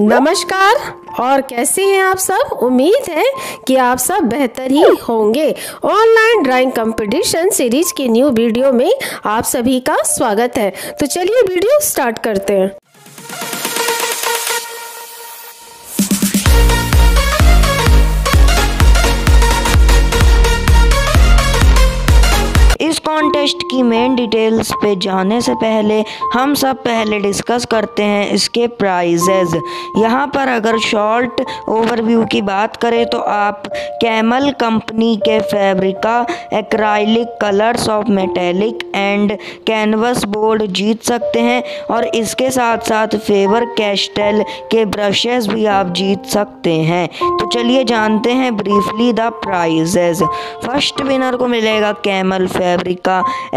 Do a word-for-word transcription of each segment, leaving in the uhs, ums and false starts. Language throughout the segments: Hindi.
नमस्कार, और कैसे हैं आप सब। उम्मीद है कि आप सब बेहतर ही होंगे। ऑनलाइन ड्राइंग कंपटीशन सीरीज की न्यू वीडियो में आप सभी का स्वागत है। तो चलिए वीडियो स्टार्ट करते हैं। इस कॉन्टेस्ट की मेन डिटेल्स पे जाने से पहले हम सब पहले डिस्कस करते हैं इसके प्राइजेज़। यहाँ पर अगर शॉर्ट ओवरव्यू की बात करें तो आप कैमल कंपनी के Fabrica acrylic colours of metallic and canvas board जीत सकते हैं, और इसके साथ साथ फेवर कैस्टेल के ब्रशेस भी आप जीत सकते हैं। तो चलिए जानते हैं briefly the prizes. First winner को मिलेगा Camel Fabrica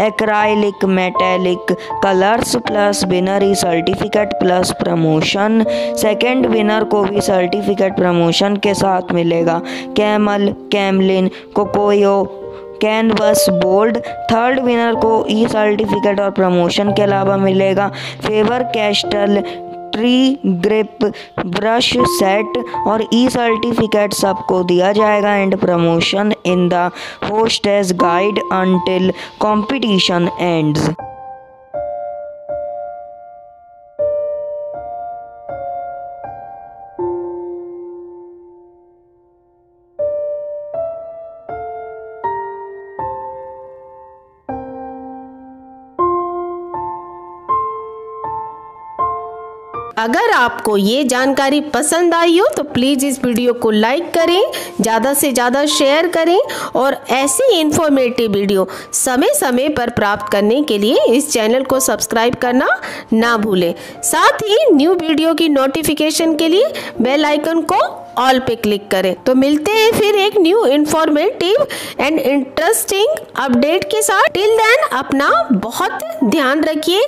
acrylic metallic colours plus winner e certificate plus promotion. Second winner को भी सर्टिफिकेट प्रमोशन के साथ मिलेगा Camel Camlin Kokuyo canvas board. Third winner को ई सर्टिफिकेट और प्रमोशन के अलावा मिलेगा Faber Castell tree grip brush set, और ई सर्टिफिकेट सबको दिया जाएगा and promotion in the hostess guide until competition ends. अगर आपको ये जानकारी पसंद आई हो तो प्लीज़ इस वीडियो को लाइक करें, ज़्यादा से ज़्यादा शेयर करें, और ऐसी इन्फॉर्मेटिव वीडियो समय समय पर प्राप्त करने के लिए इस चैनल को सब्सक्राइब करना ना भूलें। साथ ही न्यू वीडियो की नोटिफिकेशन के लिए बेल आइकन को ऑल पे क्लिक करें। तो मिलते हैं फिर एक new informative and interesting update के साथ। टिल देन अपना बहुत ध्यान रखिए।